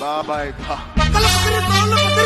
Bye bye.